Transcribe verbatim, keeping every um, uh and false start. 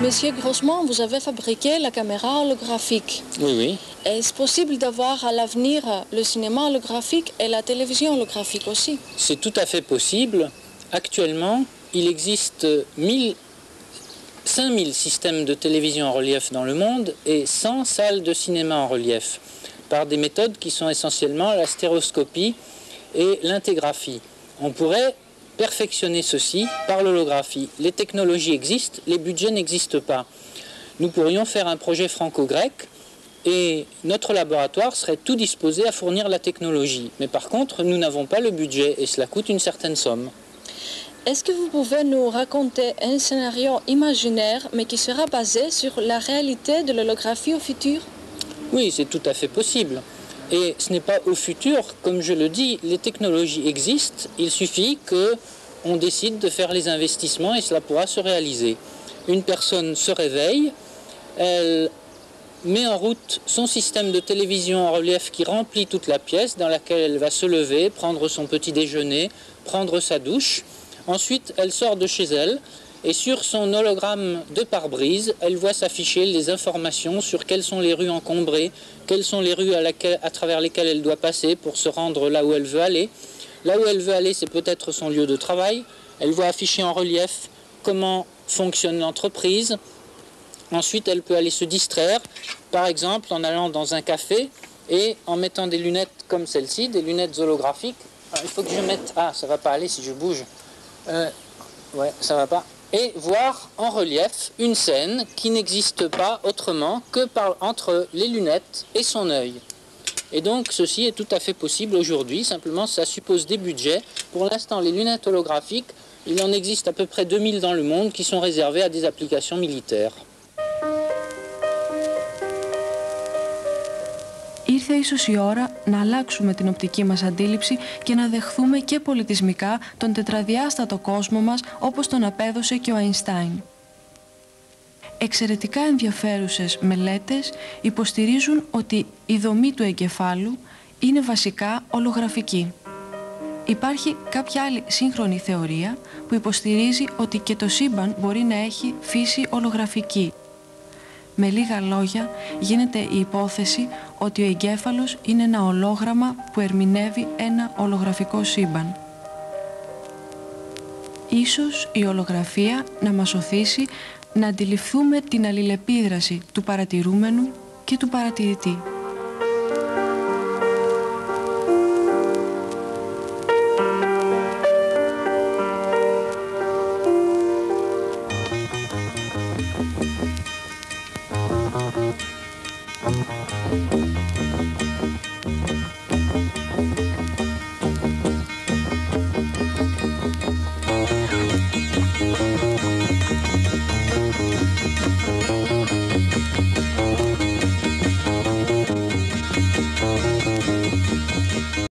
Monsieur Grossman, vous avez fabriqué la caméra holographique. Oui, oui. Est-ce possible d'avoir à l'avenir le cinéma holographique et la télévision holographique aussi? C'est tout à fait possible. Actuellement, il existe mille, cinq mille systèmes de télévision en relief dans le monde et cent salles de cinéma en relief, par des méthodes qui sont essentiellement la stéroscopie et l'intégraphie. On pourrait perfectionner ceci par l'holographie. Les technologies existent, les budgets n'existent pas. Nous pourrions faire un projet franco-grec et notre laboratoire serait tout disposé à fournir la technologie. Mais par contre, nous n'avons pas le budget et cela coûte une certaine somme. Est-ce que vous pouvez nous raconter un scénario imaginaire mais qui sera basé sur la réalité de l'holographie au futur? Oui, c'est tout à fait possible. Et ce n'est pas au futur, comme je le dis, les technologies existent, il suffit qu'on décide de faire les investissements et cela pourra se réaliser. Une personne se réveille, elle met en route son système de télévision en relief qui remplit toute la pièce dans laquelle elle va se lever, prendre son petit déjeuner, prendre sa douche. Ensuite, elle sort de chez elle et sur son hologramme de pare-brise, elle voit s'afficher les informations sur quelles sont les rues encombrées, quelles sont les rues à, laquelle, à travers lesquelles elle doit passer pour se rendre là où elle veut aller. Là où elle veut aller, c'est peut-être son lieu de travail. Elle voit afficher en relief comment fonctionne l'entreprise. Ensuite, elle peut aller se distraire, par exemple en allant dans un café et en mettant des lunettes comme celle-ci, des lunettes holographiques. Ah, il faut que je mette... Ah, ça ne va pas aller si je bouge. Euh, ouais, ça ne va pas. Et voir en relief une scène qui n'existe pas autrement que par, entre les lunettes et son œil. Et donc ceci est tout à fait possible aujourd'hui, simplement ça suppose des budgets. Pour l'instant les lunettes holographiques, il en existe à peu près deux mille dans le monde qui sont réservées à des applications militaires. Ήρθε ίσως η ώρα να αλλάξουμε την οπτική μας αντίληψη και να δεχθούμε και πολιτισμικά τον τετραδιάστατο κόσμο μας όπως τον απέδωσε και ο Αϊνστάιν. Εξαιρετικά ενδιαφέρουσες μελέτες υποστηρίζουν ότι η δομή του εγκεφάλου είναι βασικά ολογραφική. Υπάρχει κάποια άλλη σύγχρονη θεωρία που υποστηρίζει ότι και το σύμπαν μπορεί να έχει φύση ολογραφική. Με λίγα λόγια γίνεται η υπόθεση ότι ο εγκέφαλος είναι ένα ολόγραμμα που ερμηνεύει ένα ολογραφικό σύμπαν. Ίσως η ολογραφία να μας οθήσει να αντιληφθούμε την αλληλεπίδραση του παρατηρούμενου και του παρατηρητή.